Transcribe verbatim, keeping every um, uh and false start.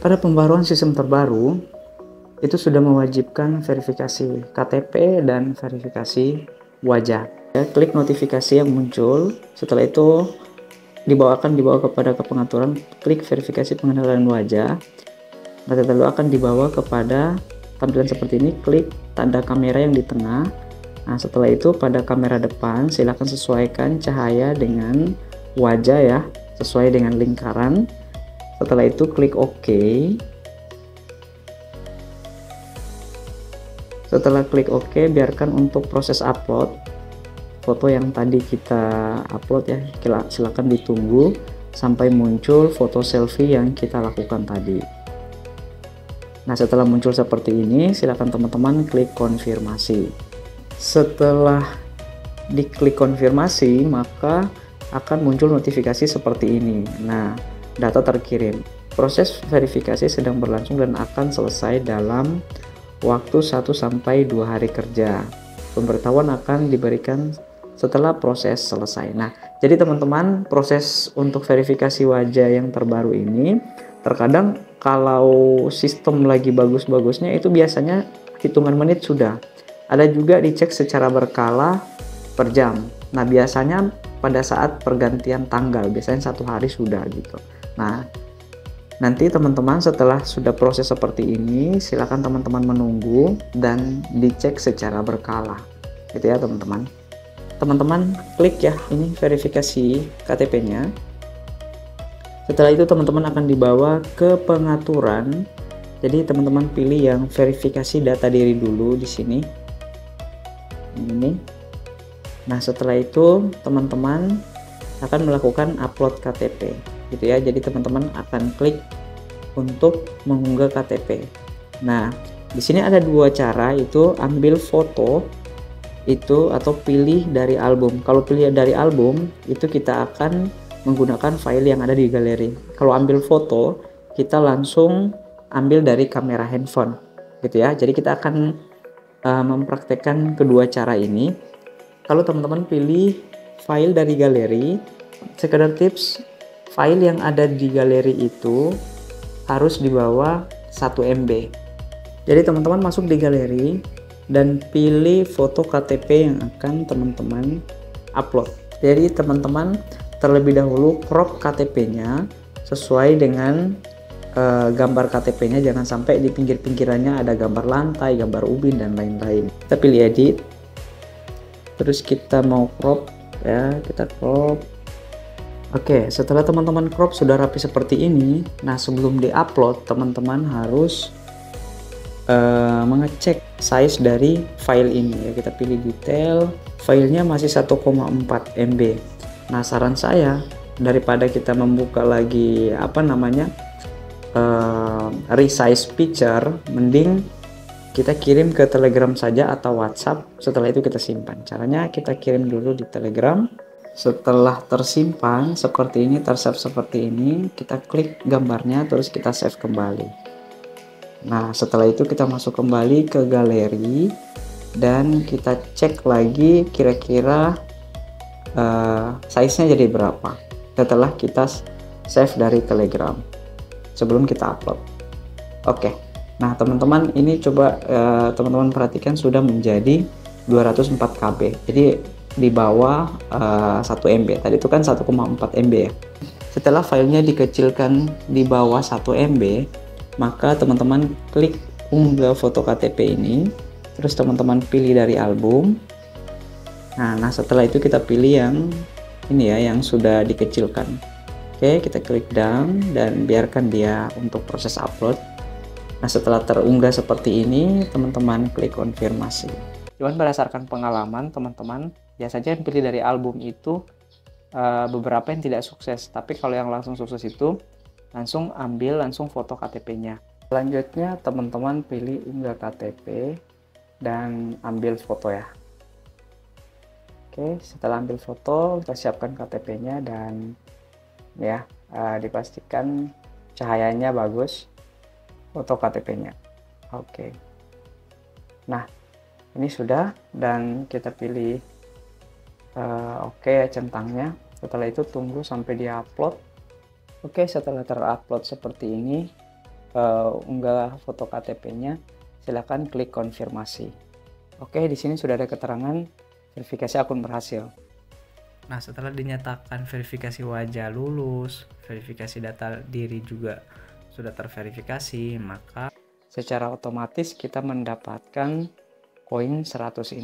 Pada pembaruan sistem terbaru, itu sudah mewajibkan verifikasi K T P dan verifikasi wajah. Ya, klik notifikasi yang muncul, setelah itu dibawa akan dibawa kepada ke pengaturan, klik verifikasi pengenalan wajah. Lalu akan dibawa kepada tampilan seperti ini, klik tanda kamera yang di tengah. Nah, setelah itu pada kamera depan silakan sesuaikan cahaya dengan wajah ya, sesuai dengan lingkaran. Setelah itu klik OK. Setelah klik OK, biarkan untuk proses upload foto yang tadi kita upload ya, silakan ditunggu sampai muncul foto selfie yang kita lakukan tadi. Nah, setelah muncul seperti ini, silakan teman-teman klik konfirmasi. Setelah diklik konfirmasi, maka akan muncul notifikasi seperti ini. Nah, data terkirim. Proses verifikasi sedang berlangsung dan akan selesai dalam waktu satu sampai dua hari kerja. Pemberitahuan akan diberikan setelah proses selesai. Nah, jadi teman-teman, proses untuk verifikasi wajah yang terbaru ini terkadang kalau sistem lagi bagus-bagusnya itu biasanya hitungan menit sudah. Ada juga dicek secara berkala per jam. Nah, biasanya pada saat pergantian tanggal, biasanya satu hari sudah gitu. Nah, nanti teman-teman setelah sudah proses seperti ini, silakan teman-teman menunggu dan dicek secara berkala. Gitu ya teman-teman. Teman-teman klik ya, ini verifikasi K T P-nya. Setelah itu teman-teman akan dibawa ke pengaturan. Jadi teman-teman pilih yang verifikasi data diri dulu di sini. Ini. Nah, setelah itu teman-teman akan melakukan upload K T P. Gitu ya, jadi teman-teman akan klik untuk mengunggah K T P. Nah, di sini ada dua cara, itu ambil foto itu atau pilih dari album. Kalau pilih dari album itu kita akan menggunakan file yang ada di galeri. Kalau ambil foto kita langsung ambil dari kamera handphone, gitu ya. Jadi kita akan uh, mempraktekkan kedua cara ini. Kalau teman-teman pilih file dari galeri, sekedar tips. File yang ada di galeri itu harus dibawa satu M B. Jadi teman-teman masuk di galeri dan pilih foto K T P yang akan teman-teman upload. Jadi teman-teman terlebih dahulu crop K T P-nya sesuai dengan e, gambar K T P-nya. Jangan sampai di pinggir-pinggirannya ada gambar lantai, gambar ubin, dan lain-lain. Kita pilih edit. Terus kita mau crop ya, kita crop. Oke, setelah teman-teman crop sudah rapi seperti ini, nah sebelum diupload teman-teman harus uh, mengecek size dari file ini ya. Kita pilih detail, filenya masih satu koma empat M B. Nah, saran saya daripada kita membuka lagi apa namanya uh, resize picture, mending kita kirim ke Telegram saja atau WhatsApp. Setelah itu kita simpan. Caranya kita kirim dulu di Telegram. Setelah tersimpan seperti ini, tersave seperti ini, kita klik gambarnya terus kita save kembali. Nah, setelah itu kita masuk kembali ke galeri dan kita cek lagi kira-kira uh, size-nya jadi berapa setelah kita save dari Telegram sebelum kita upload. Oke, nah teman-teman ini coba teman-teman uh, perhatikan sudah menjadi dua ratus empat K B. Jadi di bawah uh, satu M B. Tadi itu kan satu koma empat M B ya. Setelah filenya dikecilkan di bawah satu M B, maka teman-teman klik unggah foto K T P ini. Terus teman-teman pilih dari album. Nah, nah setelah itu kita pilih yang ini ya, yang sudah dikecilkan. Oke, kita klik down dan biarkan dia untuk proses upload. Nah, setelah terunggah seperti ini, teman-teman klik konfirmasi. Cuman berdasarkan pengalaman teman-teman, biasanya yang pilih dari album itu uh, beberapa yang tidak sukses. Tapi kalau yang langsung sukses itu langsung ambil langsung foto K T P-nya. Selanjutnya teman-teman pilih unggah K T P dan ambil foto ya. Oke, setelah ambil foto kita siapkan K T P-nya dan ya uh, dipastikan cahayanya bagus foto K T P-nya. Oke. Nah, ini sudah dan kita pilih Uh, oke okay, centangnya. Setelah itu tunggu sampai dia upload. Oke okay, setelah terupload seperti ini, uh, unggah foto K T P-nya, silakan klik konfirmasi. Oke, di sini sudah ada keterangan verifikasi akun berhasil. Nah, setelah dinyatakan verifikasi wajah lulus, verifikasi data diri juga sudah terverifikasi, maka secara otomatis kita mendapatkan koin seratus ini.